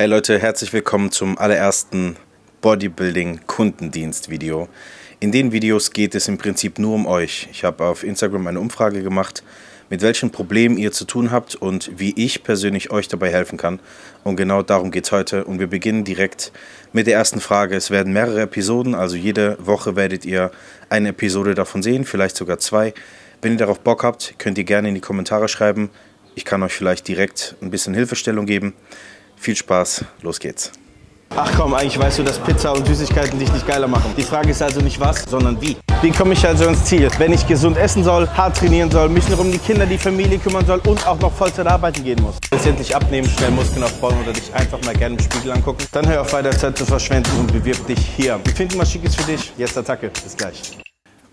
Hey Leute, herzlich willkommen zum allerersten Bodybuilding-Kundendienst-Video. In den Videos geht es im Prinzip nur um euch. Ich habe auf Instagram eine Umfrage gemacht, mit welchen Problemen ihr zu tun habt und wie ich persönlich euch dabei helfen kann. Und genau darum geht es heute. Und wir beginnen direkt mit der ersten Frage. Es werden mehrere Episoden, also jede Woche werdet ihr eine Episode davon sehen, vielleicht sogar zwei. Wenn ihr darauf Bock habt, könnt ihr gerne in die Kommentare schreiben. Ich kann euch vielleicht direkt ein bisschen Hilfestellung geben. Viel Spaß, los geht's. Ach komm, eigentlich weißt du, dass Pizza und Süßigkeiten dich nicht geiler machen. Die Frage ist also nicht was, sondern wie. Wie komme ich also ins Ziel? Wenn ich gesund essen soll, hart trainieren soll, mich noch um die Kinder, die Familie kümmern soll und auch noch Vollzeit arbeiten gehen muss. Letztendlich abnehmen, schnell Muskeln aufbauen oder dich einfach mal gerne im Spiegel angucken. Dann hör auf, weiter Zeit zu verschwenden und bewirb dich hier. Wir finden was Schickes für dich. Jetzt Attacke, bis gleich.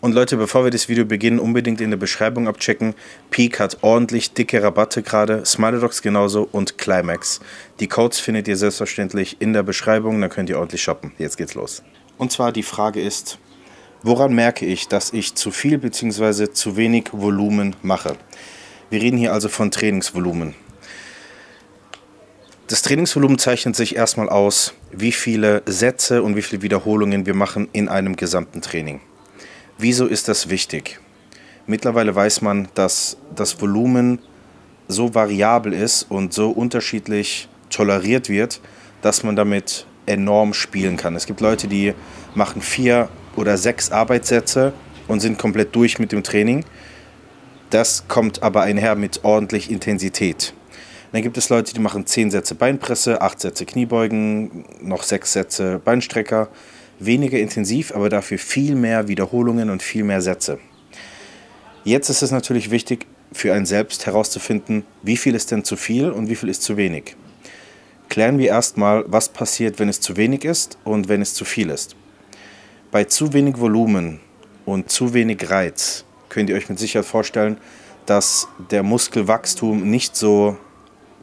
Und Leute, bevor wir das Video beginnen, unbedingt in der Beschreibung abchecken. Peak hat ordentlich dicke Rabatte gerade, Smilodox genauso und Climax. Die Codes findet ihr selbstverständlich in der Beschreibung, dann könnt ihr ordentlich shoppen. Jetzt geht's los. Und zwar die Frage ist, woran merke ich, dass ich zu viel bzw. zu wenig Volumen mache? Wir reden hier also von Trainingsvolumen. Das Trainingsvolumen zeichnet sich erstmal aus, wie viele Sätze und wie viele Wiederholungen wir machen in einem gesamten Training. Wieso ist das wichtig? Mittlerweile weiß man, dass das Volumen so variabel ist und so unterschiedlich toleriert wird, dass man damit enorm spielen kann. Es gibt Leute, die machen 4 oder 6 Arbeitssätze und sind komplett durch mit dem Training. Das kommt aber einher mit ordentlich Intensität. Dann gibt es Leute, die machen 10 Sätze Beinpresse, 8 Sätze Kniebeugen, noch 6 Sätze Beinstrecker. Weniger intensiv, aber dafür viel mehr Wiederholungen und viel mehr Sätze. Jetzt ist es natürlich wichtig, für einen selbst herauszufinden, wie viel ist denn zu viel und wie viel ist zu wenig. Klären wir erstmal, was passiert, wenn es zu wenig ist und wenn es zu viel ist. Bei zu wenig Volumen und zu wenig Reiz könnt ihr euch mit Sicherheit vorstellen, dass der Muskelwachstum nicht so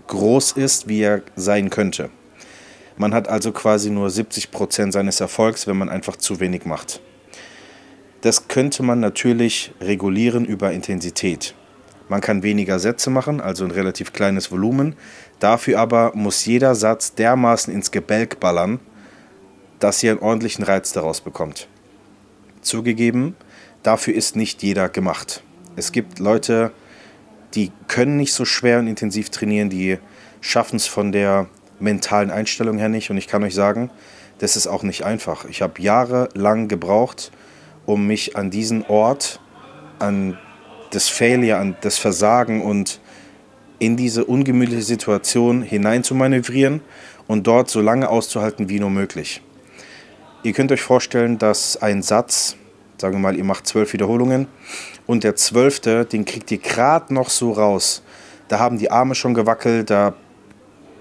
groß ist, wie er sein könnte. Man hat also quasi nur 70% seines Erfolgs, wenn man einfach zu wenig macht. Das könnte man natürlich regulieren über Intensität. Man kann weniger Sätze machen, also ein relativ kleines Volumen. Dafür aber muss jeder Satz dermaßen ins Gebälk ballern, dass ihr einen ordentlichen Reiz daraus bekommt. Zugegeben, dafür ist nicht jeder gemacht. Es gibt Leute, die können nicht so schwer und intensiv trainieren, die schaffen es von der mentalen Einstellung her nicht, und ich kann euch sagen, das ist auch nicht einfach. Ich habe jahrelang gebraucht, um mich an diesen Ort, an das Failure, an das Versagen und in diese ungemütliche Situation hinein zu manövrieren und dort so lange auszuhalten wie nur möglich. Ihr könnt euch vorstellen, dass ein Satz, sagen wir mal, ihr macht 12 Wiederholungen und der 12. den kriegt ihr gerade noch so raus. Da haben die Arme schon gewackelt, da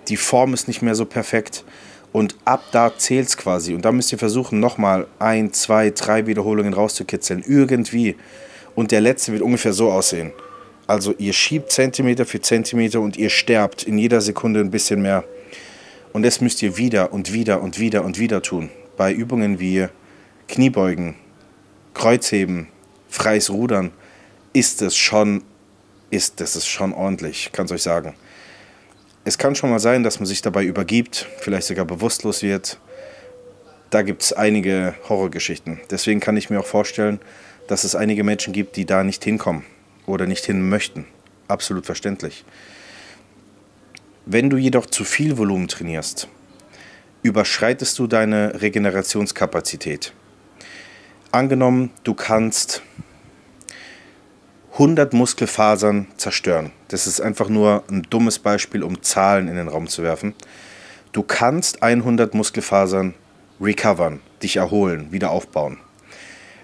die Form ist nicht mehr so perfekt und ab da zählt es quasi. Und da müsst ihr versuchen, nochmal 1, 2, 3 Wiederholungen rauszukitzeln, irgendwie. Und der letzte wird ungefähr so aussehen. Also ihr schiebt Zentimeter für Zentimeter und ihr sterbt in jeder Sekunde ein bisschen mehr. Und das müsst ihr wieder und wieder und wieder und wieder tun. Bei Übungen wie Kniebeugen, Kreuzheben, freies Rudern ist das schon ordentlich, ich kann es euch sagen. Es kann schon mal sein, dass man sich dabei übergibt, vielleicht sogar bewusstlos wird. Da gibt es einige Horrorgeschichten. Deswegen kann ich mir auch vorstellen, dass es einige Menschen gibt, die da nicht hinkommen oder nicht hin möchten. Absolut verständlich. Wenn du jedoch zu viel Volumen trainierst, überschreitest du deine Regenerationskapazität. Angenommen, du kannst 100 Muskelfasern zerstören. Das ist einfach nur ein dummes Beispiel, um Zahlen in den Raum zu werfen. Du kannst 100 Muskelfasern recovern, dich erholen, wieder aufbauen.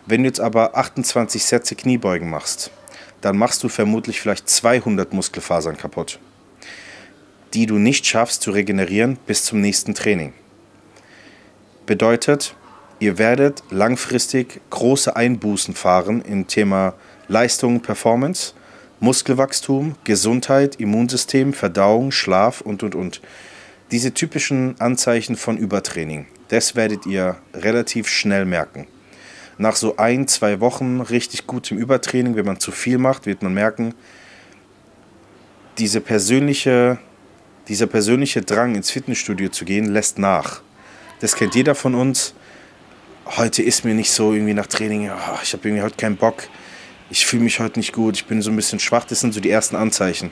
Wenn du jetzt aber 28 Sätze Kniebeugen machst, dann machst du vermutlich vielleicht 200 Muskelfasern kaputt, die du nicht schaffst zu regenerieren bis zum nächsten Training. Bedeutet, ihr werdet langfristig große Einbußen fahren im Thema Leistung, Performance, Muskelwachstum, Gesundheit, Immunsystem, Verdauung, Schlaf und. Diese typischen Anzeichen von Übertraining, das werdet ihr relativ schnell merken. Nach so 1, 2 Wochen richtig gutem Übertraining, wenn man zu viel macht, wird man merken, diese persönliche Dieser persönliche Drang, ins Fitnessstudio zu gehen, lässt nach. Das kennt jeder von uns. Heute ist mir nicht so irgendwie nach Training, oh, ich habe irgendwie heute keinen Bock, ich fühle mich heute nicht gut, ich bin so ein bisschen schwach. Das sind so die ersten Anzeichen.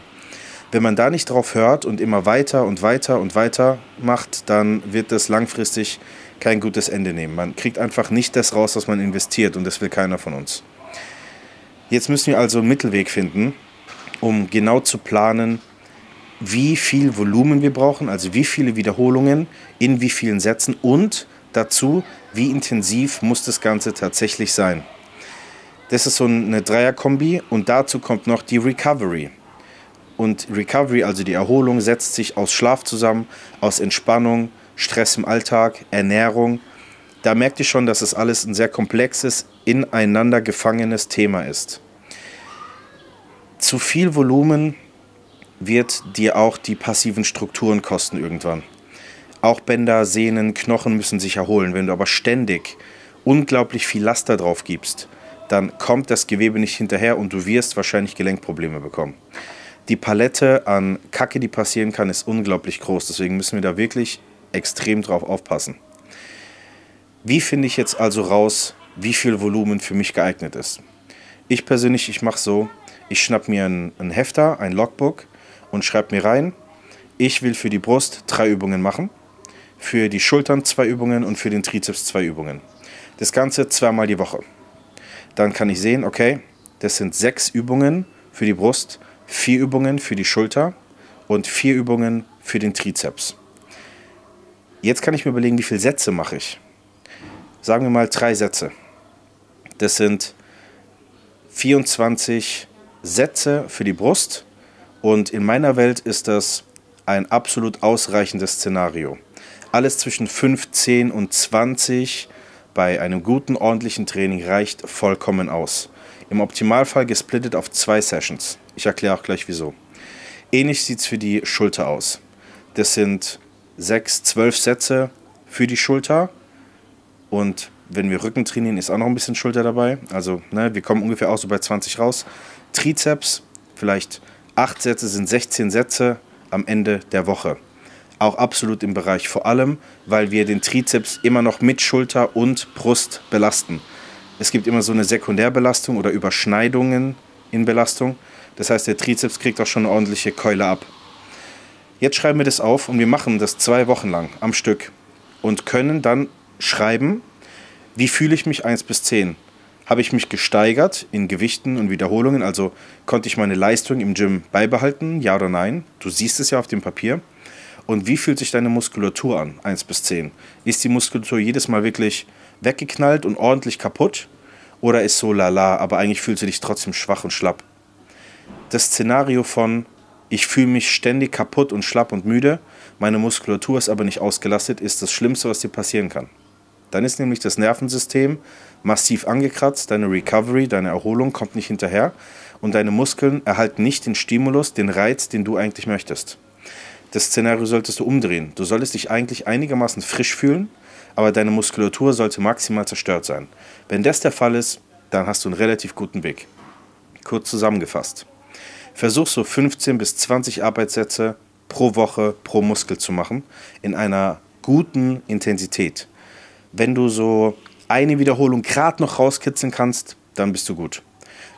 Wenn man da nicht drauf hört und immer weiter und weiter und weiter macht, dann wird das langfristig kein gutes Ende nehmen. Man kriegt einfach nicht das raus, was man investiert, und das will keiner von uns. Jetzt müssen wir also einen Mittelweg finden, um genau zu planen, wie viel Volumen wir brauchen, also wie viele Wiederholungen, in wie vielen Sätzen, und dazu, wie intensiv muss das Ganze tatsächlich sein. Das ist so eine Dreierkombi, und dazu kommt noch die Recovery. Und Recovery, also die Erholung, setzt sich aus Schlaf zusammen, aus Entspannung, Stress im Alltag, Ernährung. Da merkt ihr schon, dass es alles ein sehr komplexes, ineinander gefangenes Thema ist. Zu viel Volumen wird dir auch die passiven Strukturen kosten irgendwann. Auch Bänder, Sehnen, Knochen müssen sich erholen. Wenn du aber ständig unglaublich viel Last da drauf gibst, dann kommt das Gewebe nicht hinterher und du wirst wahrscheinlich Gelenkprobleme bekommen. Die Palette an Kacke, die passieren kann, ist unglaublich groß. Deswegen müssen wir da wirklich extrem drauf aufpassen. Wie finde ich jetzt also raus, wie viel Volumen für mich geeignet ist? Ich persönlich, ich mache so, ich schnappe mir einen Hefter, ein Logbook und schreibe mir rein, ich will für die Brust 3 Übungen machen, für die Schultern 2 Übungen und für den Trizeps 2 Übungen. Das Ganze 2-mal die Woche. Dann kann ich sehen, okay, das sind 6 Übungen für die Brust, 4 Übungen für die Schulter und 4 Übungen für den Trizeps. Jetzt kann ich mir überlegen, wie viele Sätze mache ich. Sagen wir mal 3 Sätze. Das sind 24 Sätze für die Brust, und in meiner Welt ist das ein absolut ausreichendes Szenario. Alles zwischen 15 und 20 bei einem guten, ordentlichen Training reicht vollkommen aus. Im Optimalfall gesplittet auf 2 Sessions. Ich erkläre auch gleich wieso. Ähnlich sieht es für die Schulter aus. Das sind 6, 12 Sätze für die Schulter, und wenn wir Rücken trainieren, ist auch noch ein bisschen Schulter dabei. Also ne, wir kommen ungefähr auch so bei 20 raus. Trizeps, vielleicht 8 Sätze, sind 16 Sätze am Ende der Woche. Auch absolut im Bereich, vor allem, weil wir den Trizeps immer noch mit Schulter und Brust belasten. Es gibt immer so eine Sekundärbelastung oder Überschneidungen in Belastung. Das heißt, der Trizeps kriegt auch schon eine ordentliche Keule ab. Jetzt schreiben wir das auf, und wir machen das 2 Wochen lang am Stück und können dann schreiben, wie fühle ich mich 1 bis 10? Habe ich mich gesteigert in Gewichten und Wiederholungen? Also konnte ich meine Leistung im Gym beibehalten? Ja oder nein? Du siehst es ja auf dem Papier. Und wie fühlt sich deine Muskulatur an? 1 bis 10. Ist die Muskulatur jedes Mal wirklich weggeknallt und ordentlich kaputt? Oder ist so lala, aber eigentlich fühlst du dich trotzdem schwach und schlapp? Das Szenario von, ich fühle mich ständig kaputt und schlapp und müde, meine Muskulatur ist aber nicht ausgelastet, ist das Schlimmste, was dir passieren kann. Dann ist nämlich das Nervensystem massiv angekratzt, deine Recovery, deine Erholung kommt nicht hinterher, und deine Muskeln erhalten nicht den Stimulus, den Reiz, den du eigentlich möchtest. Das Szenario solltest du umdrehen. Du solltest dich eigentlich einigermaßen frisch fühlen, aber deine Muskulatur sollte maximal zerstört sein. Wenn das der Fall ist, dann hast du einen relativ guten Weg. Kurz zusammengefasst: Versuch so 15 bis 20 Arbeitssätze pro Woche pro Muskel zu machen, in einer guten Intensität. Wenn du so eine Wiederholung gerade noch rauskitzeln kannst, dann bist du gut.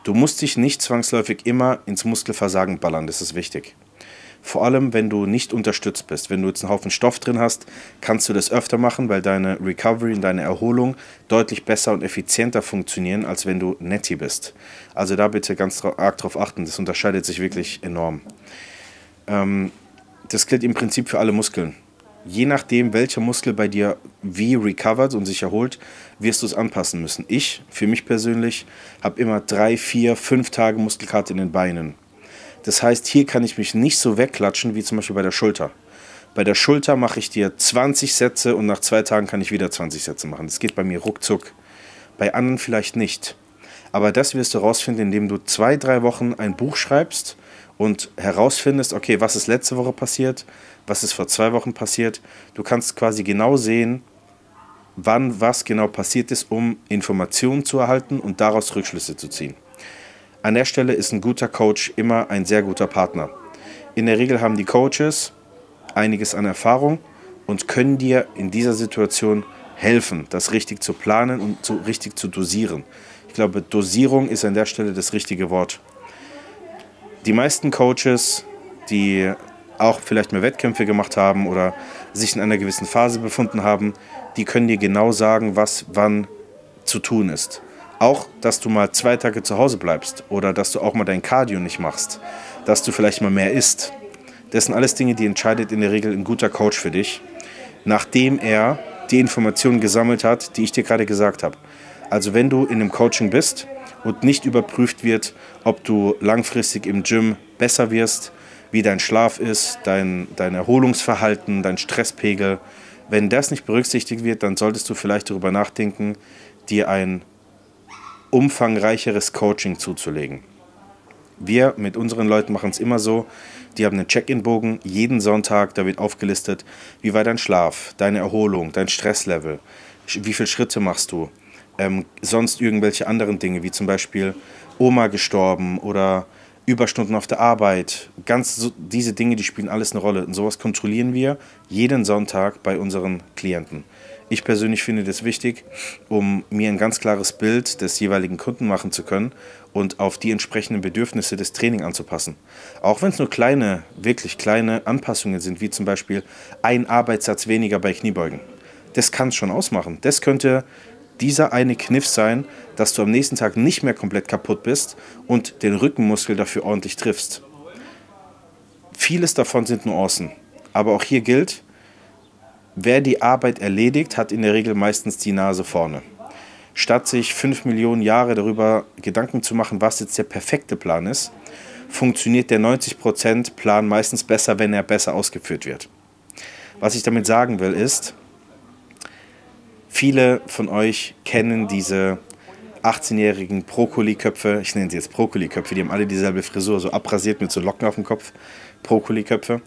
Du musst dich nicht zwangsläufig immer ins Muskelversagen ballern, das ist wichtig. Vor allem, wenn du nicht unterstützt bist. Wenn du jetzt einen Haufen Stoff drin hast, kannst du das öfter machen, weil deine Recovery und deine Erholung deutlich besser und effizienter funktionieren, als wenn du netti bist. Also da bitte ganz arg drauf achten, das unterscheidet sich wirklich enorm. Das gilt im Prinzip für alle Muskeln. Je nachdem, welcher Muskel bei dir wie recovert und sich erholt, wirst du es anpassen müssen. Ich, für mich persönlich, habe immer 3, 4, 5 Tage Muskelkater in den Beinen. Das heißt, hier kann ich mich nicht so wegklatschen wie zum Beispiel bei der Schulter. Bei der Schulter mache ich dir 20 Sätze und nach 2 Tagen kann ich wieder 20 Sätze machen. Das geht bei mir ruckzuck. Bei anderen vielleicht nicht. Aber das wirst du rausfinden, indem du 2, 3 Wochen ein Buch schreibst und herausfindest, okay, was ist letzte Woche passiert, was ist vor 2 Wochen passiert. Du kannst quasi genau sehen, wann was genau passiert ist, um Informationen zu erhalten und daraus Rückschlüsse zu ziehen. An der Stelle ist ein guter Coach immer ein sehr guter Partner. In der Regel haben die Coaches einiges an Erfahrung und können dir in dieser Situation helfen, das richtig zu planen und richtig zu dosieren. Ich glaube, Dosierung ist an der Stelle das richtige Wort. Die meisten Coaches, die auch vielleicht mehr Wettkämpfe gemacht haben oder sich in einer gewissen Phase befunden haben, die können dir genau sagen, was wann zu tun ist. Auch, dass du mal 2 Tage zu Hause bleibst oder dass du auch mal dein Cardio nicht machst, dass du vielleicht mal mehr isst. Das sind alles Dinge, die entscheidet in der Regel ein guter Coach für dich, nachdem er die Informationen gesammelt hat, die ich dir gerade gesagt habe. Also wenn du in einem Coaching bist und nicht überprüft wird, ob du langfristig im Gym besser wirst, wie dein Schlaf ist, dein Erholungsverhalten, dein Stresspegel. Wenn das nicht berücksichtigt wird, dann solltest du vielleicht darüber nachdenken, dir ein umfangreicheres Coaching zuzulegen. Wir mit unseren Leuten machen es immer so, die haben einen Check-in-Bogen jeden Sonntag, da wird aufgelistet, wie war dein Schlaf, deine Erholung, dein Stresslevel, wie viele Schritte machst du, sonst irgendwelche anderen Dinge, wie zum Beispiel Oma gestorben oder Überstunden auf der Arbeit, ganz so, diese Dinge, die spielen alles eine Rolle. Und sowas kontrollieren wir jeden Sonntag bei unseren Klienten. Ich persönlich finde das wichtig, um mir ein ganz klares Bild des jeweiligen Kunden machen zu können und auf die entsprechenden Bedürfnisse des Trainings anzupassen. Auch wenn es nur kleine, wirklich kleine Anpassungen sind, wie zum Beispiel ein Arbeitssatz weniger bei Kniebeugen. Das kann es schon ausmachen. Das könnte dieser eine Kniff sein, dass du am nächsten Tag nicht mehr komplett kaputt bist und den Rückenmuskel dafür ordentlich triffst. Vieles davon sind Nuancen. Aber auch hier gilt, wer die Arbeit erledigt, hat in der Regel meistens die Nase vorne. Statt sich 5 Millionen Jahre darüber Gedanken zu machen, was jetzt der perfekte Plan ist, funktioniert der 90% Plan meistens besser, wenn er besser ausgeführt wird. Was ich damit sagen will ist, viele von euch kennen diese 18-jährigen Brokkoliköpfe, ich nenne sie jetzt Brokkoliköpfe, die haben alle dieselbe Frisur, so abrasiert mit so Locken auf dem Kopf, Brokkoliköpfe.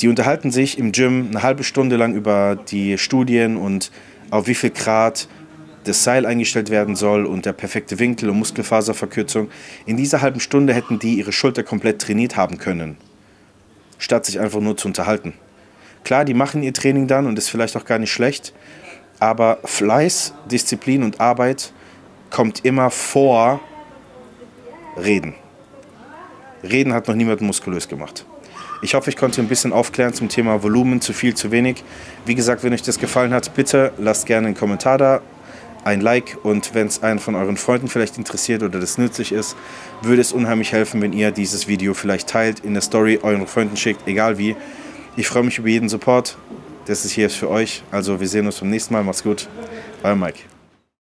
Die unterhalten sich im Gym eine halbe Stunde lang über die Studien und auf wie viel Grad das Seil eingestellt werden soll und der perfekte Winkel und Muskelfaserverkürzung. In dieser halben Stunde hätten die ihre Schulter komplett trainiert haben können, statt sich einfach nur zu unterhalten. Klar, die machen ihr Training dann und ist vielleicht auch gar nicht schlecht, aber Fleiß, Disziplin und Arbeit kommt immer vor Reden. Reden hat noch niemand muskulös gemacht. Ich hoffe, ich konnte ein bisschen aufklären zum Thema Volumen, zu viel, zu wenig. Wie gesagt, wenn euch das gefallen hat, bitte lasst gerne einen Kommentar da, ein Like und wenn es einen von euren Freunden vielleicht interessiert oder das nützlich ist, würde es unheimlich helfen, wenn ihr dieses Video vielleicht teilt, in der Story euren Freunden schickt, egal wie. Ich freue mich über jeden Support. Das ist hier für euch. Also wir sehen uns beim nächsten Mal. Macht's gut. Euer Mike.